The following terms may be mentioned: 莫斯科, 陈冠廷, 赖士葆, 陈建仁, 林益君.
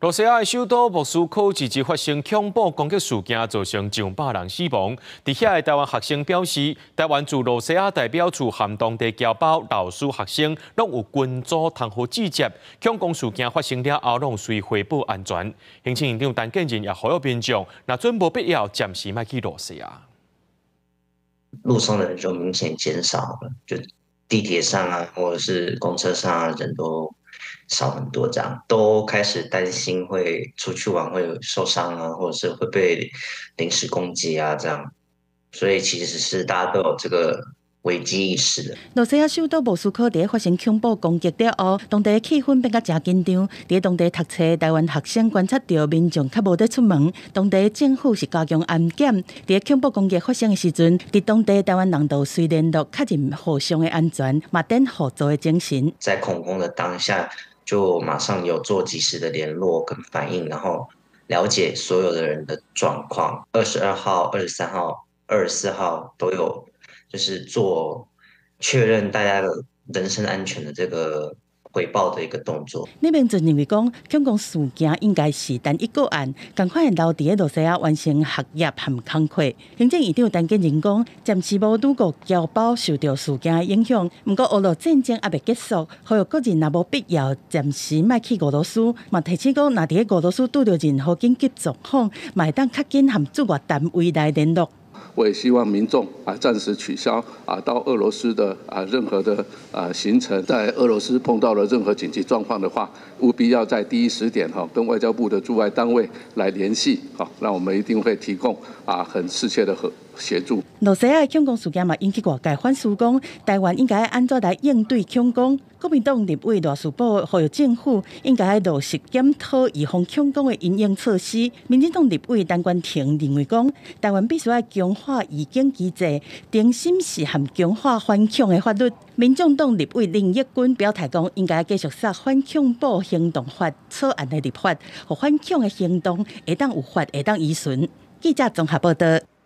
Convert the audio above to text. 罗西亚首都莫斯科自治发生恐怖攻击事件，造成100人死亡。在遐的台湾学生表示，台湾驻罗西亚代表处含当地侨胞、老师、学生，拢有群组通好指责。恐攻事件发生了后，拢随汇报安全。行政院长陈建仁也呼吁民众，若准无必要，暂时莫去罗西亚。路上的人就明显减少了，就地铁上啊，或者是公车上啊，人都。 少很多，这样都开始担心会出去玩会受伤啊，或者是会被临时攻击啊，这样，所以其实是大家都有这个危机意识的。罗西亚首都莫斯科在发生恐怖攻击了后，当地气氛变得真紧张。在当地读册台湾学生观察到民众较无得出门，当地政府是加强安检。在恐怖攻击发生的时阵，在当地台湾人都随联络确认互相的安全，嘛展合作的精神。在恐攻的当下。 就马上有做及时的联络跟反应，然后了解所有的人的状况。22号、23号、24号都有，就是做确认大家的人身安全的这个。 回报的一个动作。那边就认为讲，恐攻事件应该是单一个案，赶快留伫罗西亚完成学业含工课。行政院长陈建仁讲，暂时无拄过侨胞受到事件影响，不过俄罗战争还未结束，呼吁个人若无必要，暂时莫去俄罗斯。嘛提醒讲，若伫俄罗斯拄到任何紧急状况，咪当较紧含驻外单位来联络。 我也希望民众暂时取消到俄罗斯的任何的行程，在俄罗斯碰到了任何紧急状况的话，务必要在第一时间跟外交部的驻外单位来联系，那我们一定会提供很适切的协助。罗西亚恐攻事件嘛引起外界反思，讲台湾应该安怎来应对恐攻？国民党立委赖士葆呼吁政府应该落实检讨预防恐攻的因应措施。民进党立委陈冠廷认为讲，台湾必须要强化预警机制，重新是含强化反恐的法律。民众党立委林益君表态讲，应该继续杀反恐怖行动法草案的立法，和反恐的行动会当有法，会当依循。记者综合报道。